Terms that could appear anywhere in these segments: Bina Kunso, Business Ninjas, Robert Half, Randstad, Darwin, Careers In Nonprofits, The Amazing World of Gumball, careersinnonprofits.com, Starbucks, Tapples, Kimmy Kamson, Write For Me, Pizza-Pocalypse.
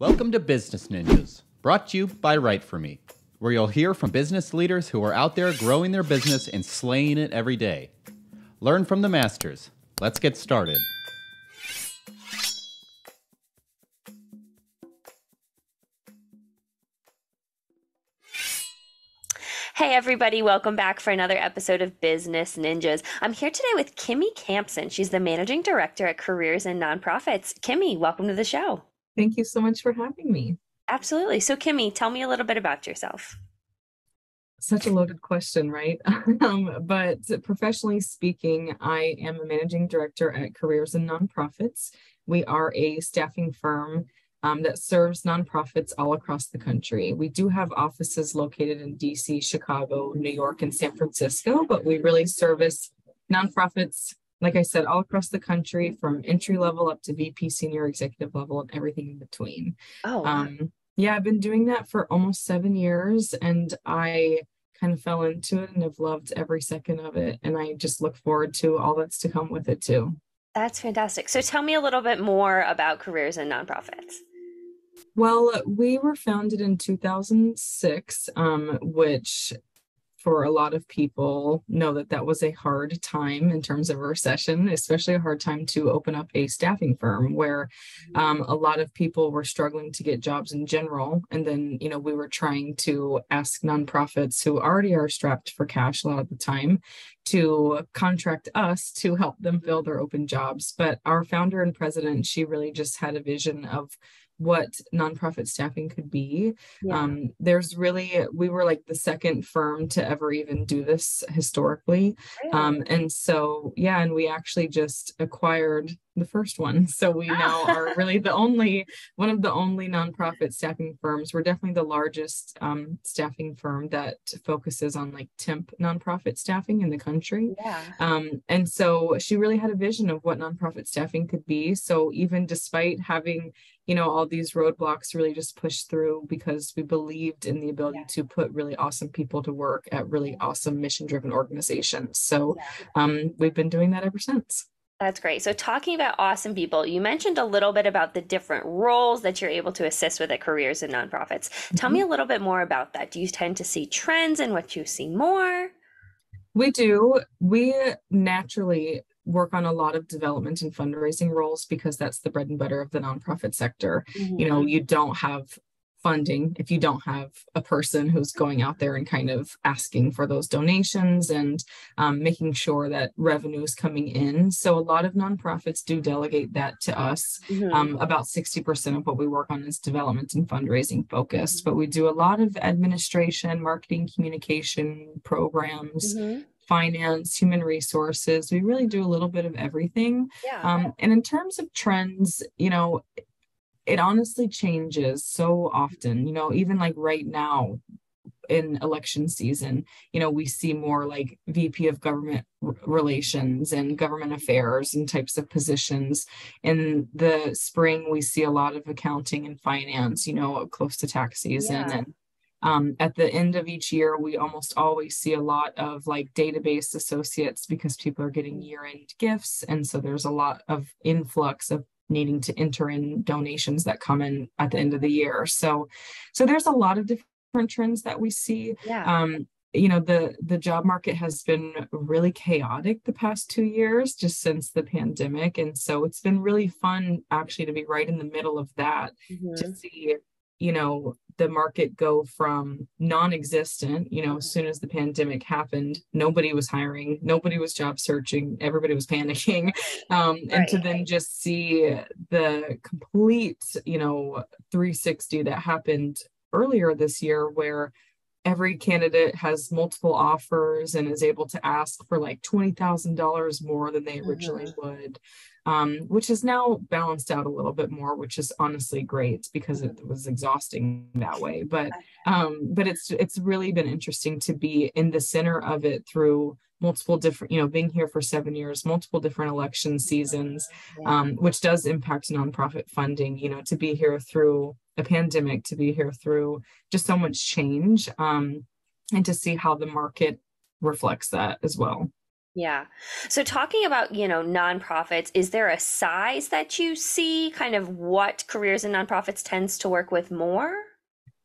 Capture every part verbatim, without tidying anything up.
Welcome to Business Ninjas, brought to you by Write For Me, where you'll hear from business leaders who are out there growing their business and slaying it every day. Learn from the masters. Let's get started. Hey everybody, welcome back for another episode of Business Ninjas. I'm here today with Kimmy Kamson. She's the Managing Director at Careers In Nonprofits. Kimmy, welcome to the show. Thank you so much for having me. Absolutely. So Kimmy, tell me a little bit about yourself. Such a loaded question, right? um, but professionally speaking, I am a managing director at Careers In Nonprofits. We are a staffing firm um, that serves nonprofits all across the country. We do have offices located in D C, Chicago, New York, and San Francisco, but we really service nonprofits, like I said, all across the country, from entry level up to V P, senior executive level, and everything in between. Oh, wow. um, yeah, I've been doing that for almost seven years, and I kind of fell into it and have loved every second of it. And I just look forward to all that's to come with it too. That's fantastic. So tell me a little bit more about Careers In Nonprofits. Well, we were founded in two thousand six, um, which for a lot of people know that that was a hard time in terms of recession, especially a hard time to open up a staffing firm where um, a lot of people were struggling to get jobs in general. And then, you know, we were trying to ask nonprofits who already are strapped for cash a lot of the time to contract us to help them fill their open jobs. But our founder and president, she really just had a vision of what nonprofit staffing could be. Yeah. Um, there's really, we were like the second firm to ever even do this historically. Really? Um, and so, yeah, and we actually just acquired the first one. So we now are really the only, one of the only nonprofit staffing firms. We're definitely the largest um, staffing firm that focuses on like temp nonprofit staffing in the country. Yeah. Um, and so she really had a vision of what nonprofit staffing could be. So even despite having, you know, all these roadblocks, really just pushed through because we believed in the ability yeah. to put really awesome people to work at really awesome mission-driven organizations. So yeah. um, we've been doing that ever since. That's great. So talking about awesome people, you mentioned a little bit about the different roles that you're able to assist with at Careers In Nonprofits. Mm-hmm. Tell me a little bit more about that. Do you tend to see trends in what you see more? We do. We naturally work on a lot of development and fundraising roles because that's the bread and butter of the nonprofit sector. Mm-hmm. You know, you don't have funding if you don't have a person who's going out there and kind of asking for those donations and um, making sure that revenue is coming in. So a lot of nonprofits do delegate that to us. Mm-hmm. Um, about sixty percent of what we work on is development and fundraising focused, but we do a lot of administration, marketing, communication, programs, mm-hmm. finance, human resources. We really do a little bit of everything. Yeah. Um, and in terms of trends, you know, it honestly changes so often, you know, even like right now in election season, you know, we see more like V P of government relations and government affairs and types of positions. In the spring, we see a lot of accounting and finance, you know, close to tax season. Yeah. And um, at the end of each year, we almost always see a lot of like database associates because people are getting year-end gifts. And so there's a lot of influx of needing to enter in donations that come in at the end of the year. So, so there's a lot of different trends that we see. Yeah. Um, you know, the, the job market has been really chaotic the past two years, just since the pandemic. And so it's been really fun actually to be right in the middle of that, mm-hmm. to see, you know, the market go from non-existent, you know, as soon as the pandemic happened, nobody was hiring, nobody was job searching, everybody was panicking. Um, and right, to then right. just see the complete, you know, three sixty that happened earlier this year where every candidate has multiple offers and is able to ask for like twenty thousand dollars more than they originally mm-hmm. would, um, which is now balanced out a little bit more, which is honestly great because it was exhausting that way. But um, but it's it's really been interesting to be in the center of it through multiple different, you know, being here for seven years, multiple different election seasons, um, which does impact nonprofit funding, you know, to be here through a pandemic, to be here through just so much change, um, and to see how the market reflects that as well. Yeah. So talking about, you know, nonprofits, is there a size that you see kind of what Careers in Nonprofits tends to work with more?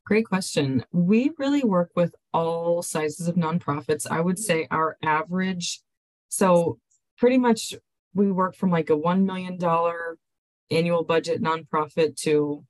Great question. We really work with all sizes of nonprofits. I would say our average, so pretty much we work from like a one million dollars annual budget nonprofit to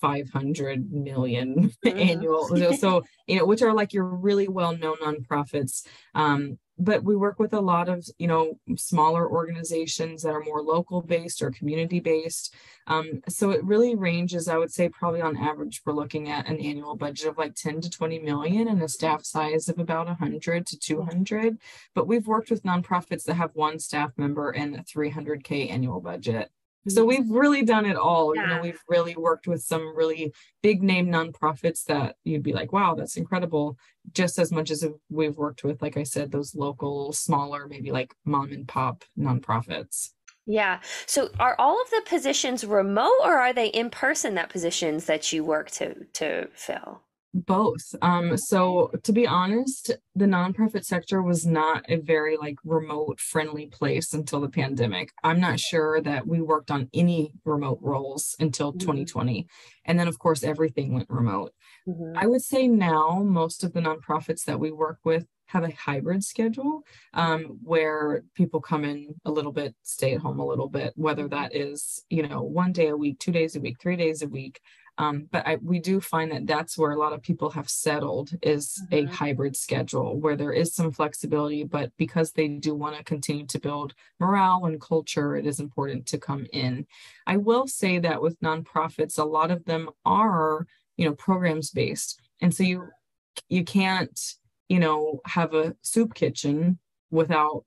five hundred million mm-hmm. annual. So, you know, which are like your really well-known nonprofits. Um, but we work with a lot of, you know, smaller organizations that are more local based or community based. Um, so it really ranges. I would say probably on average, we're looking at an annual budget of like ten to twenty million and a staff size of about one hundred to two hundred. But we've worked with nonprofits that have one staff member and a three hundred K annual budget. So we've really done it all. Yeah. You know, we've really worked with some really big name nonprofits that you'd be like, wow, that's incredible. Just as much as we've worked with, like I said, those local, smaller, maybe like mom and pop nonprofits. Yeah. So are all of the positions remote or are they in person, that positions that you work to to fill? Both. Um, so to be honest, the nonprofit sector was not a very like remote friendly place until the pandemic. I'm not sure that we worked on any remote roles until mm-hmm. twenty twenty. And then of course, everything went remote. Mm-hmm. I would say now most of the nonprofits that we work with have a hybrid schedule um, where people come in a little bit, stay at home a little bit, whether that is, you know, one day a week, two days a week, three days a week. Um, but I, we do find that that's where a lot of people have settled is mm-hmm. a hybrid schedule where there is some flexibility, but because they do want to continue to build morale and culture, it is important to come in. I will say that with nonprofits, a lot of them are, you know, programs based. And so you, you can't, you know, have a soup kitchen without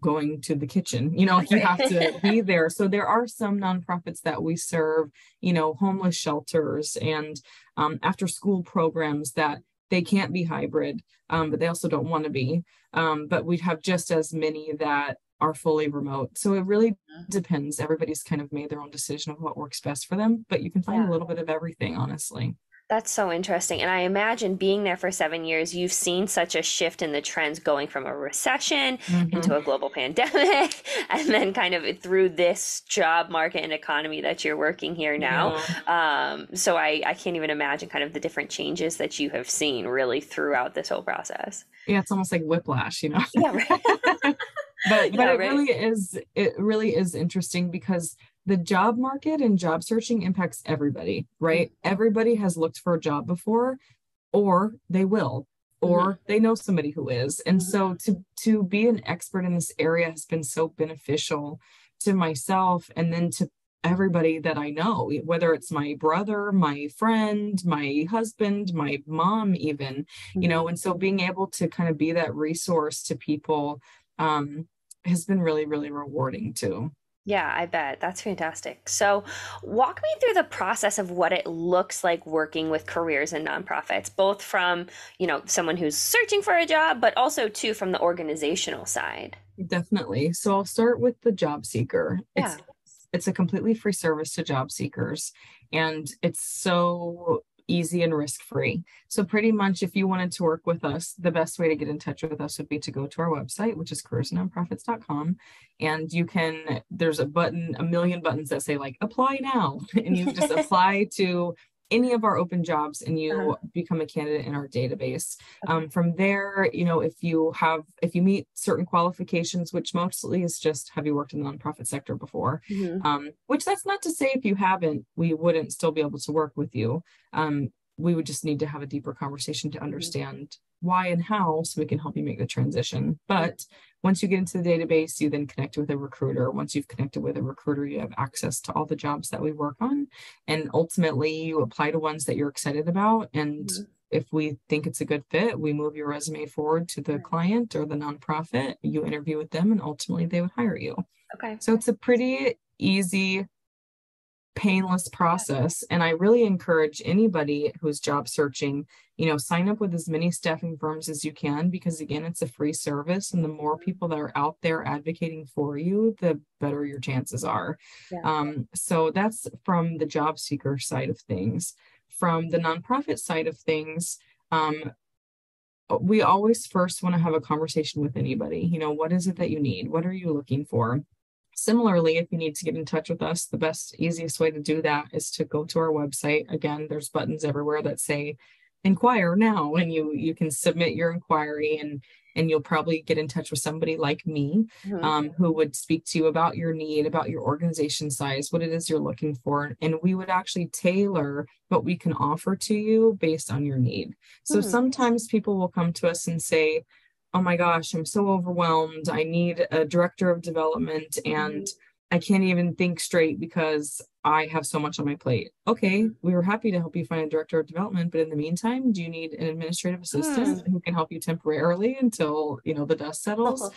going to the kitchen, you know, like you have to be there. So there are some nonprofits that we serve, you know, homeless shelters and um, after school programs that they can't be hybrid, um, but they also don't want to be. Um, but we'd have just as many that are fully remote. So it really depends. Everybody's kind of made their own decision of what works best for them, but you can find yeah. a little bit of everything, honestly. That's so interesting. And I imagine being there for seven years, you've seen such a shift in the trends going from a recession mm-hmm. into a global pandemic, and then kind of through this job market and economy that you're working here now. Yeah. Um, so I, I can't even imagine kind of the different changes that you have seen really throughout this whole process. Yeah, it's almost like whiplash, you know? Yeah, right. but but yeah, it, right? really is, it really is interesting because the job market and job searching impacts everybody, right? Mm-hmm. Everybody has looked for a job before, or they will, or mm-hmm. they know somebody who is. And mm-hmm. so to, to be an expert in this area has been so beneficial to myself and then to everybody that I know, whether it's my brother, my friend, my husband, my mom, even, mm-hmm. you know, and so being able to kind of be that resource to people um, has been really, really rewarding too. Yeah, I bet. That's fantastic. So walk me through the process of what it looks like working with Careers in Nonprofits, both from, you know, someone who's searching for a job, but also too from the organizational side. Definitely. So I'll start with the job seeker. Yeah. It's, it's a completely free service to job seekers, and it's so easy and risk-free. So pretty much if you wanted to work with us, the best way to get in touch with us would be to go to our website, which is careers in nonprofits dot com. And you can, there's a button, a million buttons that say like, apply now. And you just apply to any of our open jobs and you uh-huh. become a candidate in our database. Okay. Um, from there, you know, if you have, if you meet certain qualifications, which mostly is just, have you worked in the nonprofit sector before? Mm-hmm. Um, which that's not to say if you haven't, we wouldn't still be able to work with you. Um, we would just need to have a deeper conversation to understand mm-hmm. why and how, so we can help you make the transition. But once you get into the database, you then connect with a recruiter. Once you've connected with a recruiter, you have access to all the jobs that we work on. And ultimately you apply to ones that you're excited about. And mm-hmm. if we think it's a good fit, we move your resume forward to the client or the nonprofit, you interview with them, and ultimately they would hire you. Okay. So it's a pretty easy, painless process. And I really encourage anybody who's job searching, you know, sign up with as many staffing firms as you can, because again, it's a free service. And the more people that are out there advocating for you, the better your chances are. Yeah. Um, so that's from the job seeker side of things. From the nonprofit side of things, um, we always first want to have a conversation with anybody. You know, what is it that you need? What are you looking for? Similarly, if you need to get in touch with us, the best, easiest way to do that is to go to our website. Again, there's buttons everywhere that say inquire now, and you you can submit your inquiry, and and you'll probably get in touch with somebody like me, mm-hmm. um, who would speak to you about your need, about your organization size, what it is you're looking for. And we would actually tailor what we can offer to you based on your need. So mm-hmm. sometimes people will come to us and say, oh my gosh, I'm so overwhelmed. I need a director of development and I can't even think straight because I have so much on my plate. Okay, we were happy to help you find a director of development, but in the meantime, do you need an administrative assistant mm. who can help you temporarily until, you know, the dust settles?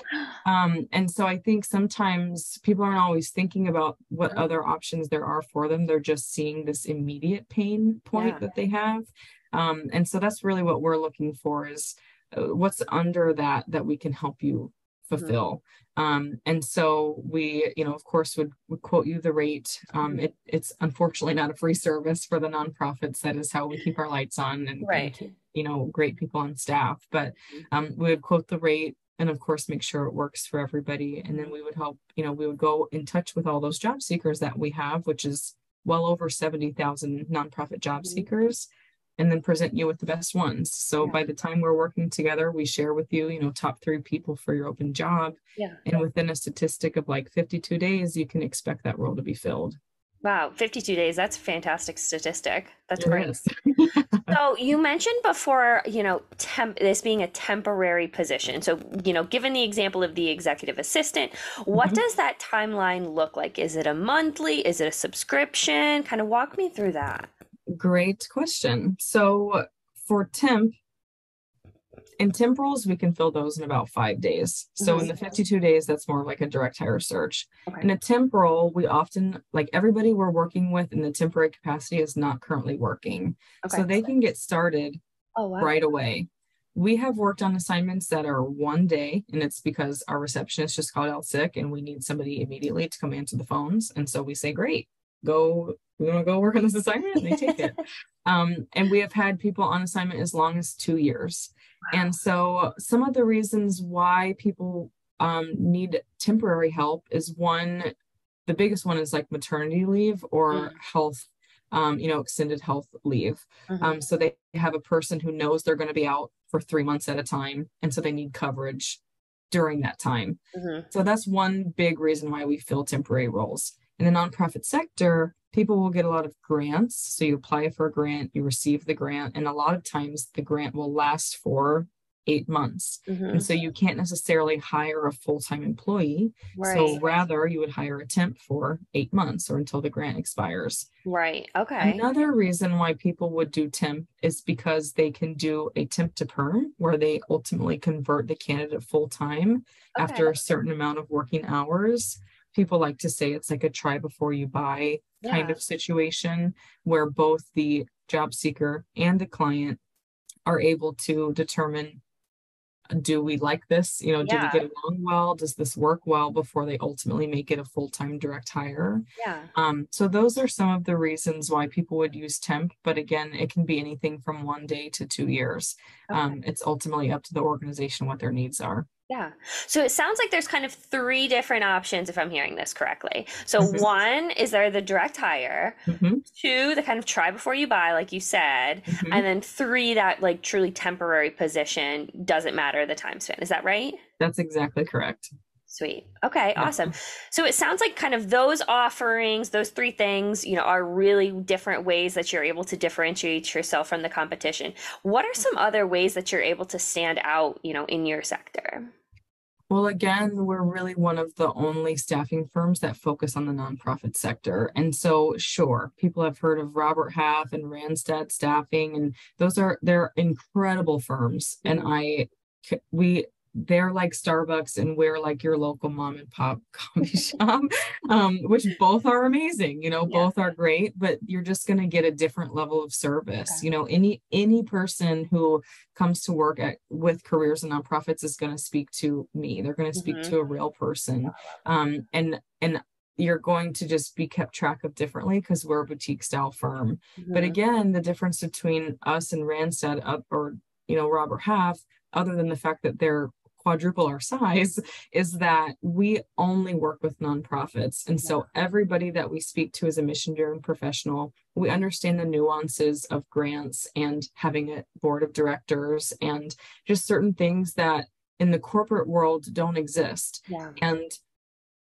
Oh. Um, and so I think sometimes people aren't always thinking about what oh. other options there are for them. They're just seeing this immediate pain point yeah. that they have. Um, and so that's really what we're looking for, is what's under that that we can help you fulfill. Mm-hmm. Um, and so we, you know, of course would, would quote you the rate. Um, it, it's unfortunately not a free service for the nonprofits. That is how we keep our lights on and, right. and you know, great people on staff, but um, we would quote the rate and of course make sure it works for everybody. And then we would help, you know, we would go in touch with all those job seekers that we have, which is well over seventy thousand nonprofit job mm-hmm. seekers, and then present you with the best ones. So yeah. by the time we're working together, we share with you, you know, top three people for your open job. Yeah. And within a statistic of like fifty-two days, you can expect that role to be filled. Wow. fifty-two days. That's a fantastic statistic. That's it great. So you mentioned before, you know, temp, this being a temporary position. So, you know, given the example of the executive assistant, what mm-hmm. does that timeline look like? Is it a monthly? Is it a subscription? Kind of walk me through that. Great question. So for temp, in temporals, we can fill those in about five days. So mm-hmm. in the fifty-two days, that's more like a direct hire search. Okay. In a temporal, we often, like everybody we're working with in the temporary capacity is not currently working. Okay. So they can get started oh, wow. right away. We have worked on assignments that are one day, and it's because our receptionist just called out sick and we need somebody immediately to come answer the phones. And so we say, great, go we want to go work on this assignment, and they take it. Um, and we have had people on assignment as long as two years. Wow. And so some of the reasons why people um, need temporary help is one, the biggest one is like maternity leave or mm. health, um, you know, extended health leave. Mm-hmm. Um, so they have a person who knows they're going to be out for three months at a time. And so they need coverage during that time. Mm-hmm. So that's one big reason why we fill temporary roles. In the nonprofit sector, people will get a lot of grants. So you apply for a grant, you receive the grant, and a lot of times the grant will last for eight months. Mm-hmm. And so you can't necessarily hire a full-time employee. Right. So rather you would hire a temp for eight months or until the grant expires. Right. Okay. Another reason why people would do temp is because they can do a temp to perm, where they ultimately convert the candidate full-time okay. after a certain amount of working hours. People like to say it's like a try before you buy yeah. kind of situation, where both the job seeker and the client are able to determine, do we like this? You know, yeah. do we get along well? Does this work well before they ultimately make it a full-time direct hire? Yeah. Um, so those are some of the reasons why people would use temp. But again, it can be anything from one day to two years. Okay. Um, it's ultimately up to the organization what their needs are. Yeah. So it sounds like there's kind of three different options, if I'm hearing this correctly. So mm-hmm. one is there the direct hire, mm-hmm. two, the kind of try before you buy, like you said, mm-hmm. and then three, that like truly temporary position, doesn't matter the time span. Is that right? That's exactly correct. Sweet. Okay. Yeah. Awesome. So it sounds like kind of those offerings, those three things, you know, are really different ways that you're able to differentiate yourself from the competition. What are some other ways that you're able to stand out, you know, in your sector? Well, again, we're really one of the only staffing firms that focus on the nonprofit sector. And so sure, people have heard of Robert Half and Randstad staffing, and those are, they're incredible firms. And I, we, they're like Starbucks and we're like your local mom and pop coffee shop, um, which both are amazing, you know, both yeah. are great, but you're just going to get a different level of service. Okay. You know, any, any person who comes to work at, with Careers in Nonprofits is going to speak to me. They're going to speak mm-hmm. to a real person. Um, and, and you're going to just be kept track of differently because we're a boutique style firm. Mm-hmm. But again, the difference between us and Randstad up or, you know, Robert Half other than the fact that they're quadruple our size, is that we only work with nonprofits. And so everybody that we speak to is a mission-driven professional. We understand the nuances of grants and having a board of directors and just certain things that in the corporate world don't exist. Yeah. And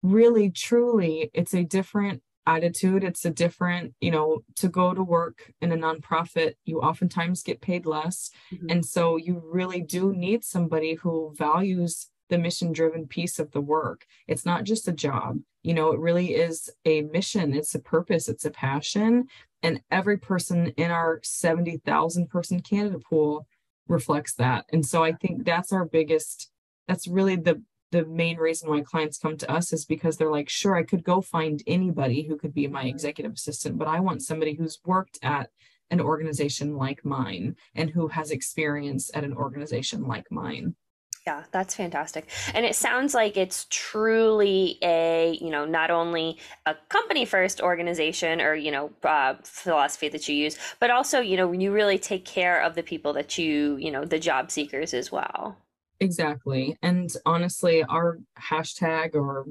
really, truly, it's a different attitude. It's a different, you know, to go to work in a nonprofit, you oftentimes get paid less. Mm-hmm. And so you really do need somebody who values the mission-driven piece of the work. It's not just a job, you know, it really is a mission. It's a purpose. It's a passion. And every person in our seventy thousand person candidate pool reflects that. And so I think that's our biggest, that's really the the main reason why clients come to us, is because they're like, sure, I could go find anybody who could be my executive assistant, but I want somebody who's worked at an organization like mine and who has experience at an organization like mine. Yeah, that's fantastic. And it sounds like it's truly a, you know, not only a company first organization or, you know, uh, philosophy that you use, but also, you know, you really take care of the people that you, you know, the job seekers as well. Exactly. And honestly, our hashtag or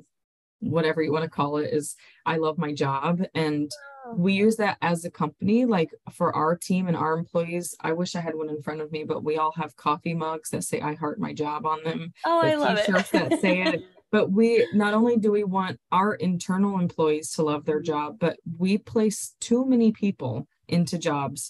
whatever you want to call it is I love my job. And we use that as a company, like for our team and our employees. I wish I had one in front of me, but we all have coffee mugs that say I heart my job on them. Oh, I love it. T-shirts that say it. But we not only do we want our internal employees to love their job, but we place too many people into jobs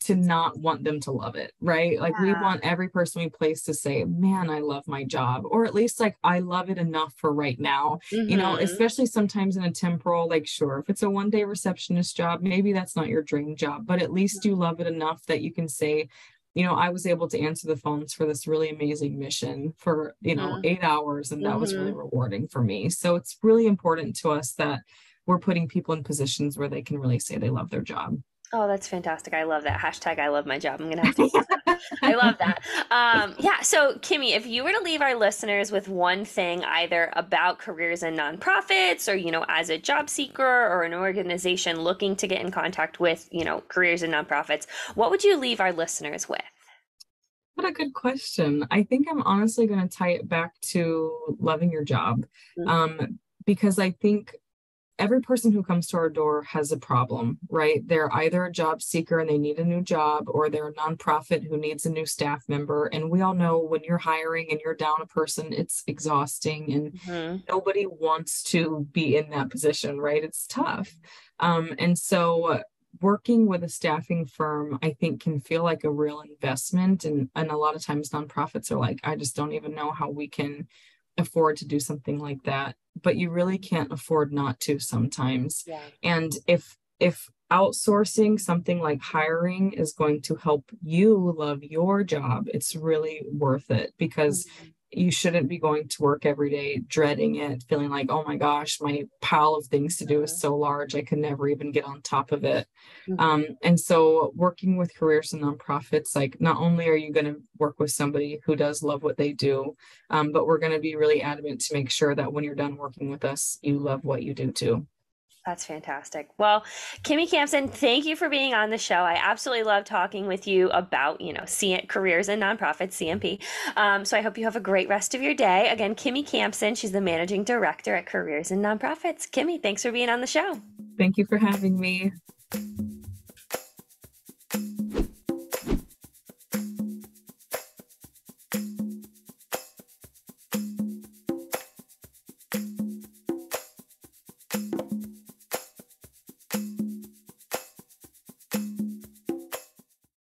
to not want them to love it, right? Like yeah. we want every person we place to say, man, I love my job, or at least like, I love it enough for right now, mm-hmm. you know, especially sometimes in a temporal, like sure, if it's a one day receptionist job, maybe that's not your dream job, but at least you love it enough that you can say, you know, I was able to answer the phones for this really amazing mission for, you know, yeah. eight hours. And that mm-hmm. was really rewarding for me. So it's really important to us that we're putting people in positions where they can really say they love their job. Oh, that's fantastic. I love that. Hashtag I love my job. I'm going to have to use that. I love that. Um, yeah. So Kimmy, if you were to leave our listeners with one thing, either about careers in nonprofits or, you know, as a job seeker or an organization looking to get in contact with, you know, careers in nonprofits, what would you leave our listeners with? What a good question. I think I'm honestly going to tie it back to loving your job, mm-hmm. um, because I think every person who comes to our door has a problem, right? They're either a job seeker and they need a new job, or they're a nonprofit who needs a new staff member. And we all know when you're hiring and you're down a person, it's exhausting, and mm-hmm. nobody wants to be in that position, right? It's tough. Um, and so working with a staffing firm, I think, can feel like a real investment. And, and a lot of times nonprofits are like, I just don't even know how we can afford to do something like that. But you really can't afford not to sometimes. Yeah. And if if outsourcing something like hiring is going to help you love your job, it's really worth it, because mm-hmm. you shouldn't be going to work every day dreading it, feeling like, oh my gosh, my pile of things to do mm-hmm. is so large, I could never even get on top of it. Mm-hmm. Um, and so working with Careers in Nonprofits, like not only are you going to work with somebody who does love what they do, um, but we're going to be really adamant to make sure that when you're done working with us, you love what you do too. That's fantastic. Well, Kimmy Kamson, thank you for being on the show. I absolutely love talking with you about, you know, C- careers in nonprofits, C N P. Um, so I hope you have a great rest of your day. Again, Kimmy Kamson, she's the managing director at Careers in Nonprofits. Kimmy, thanks for being on the show. Thank you for having me.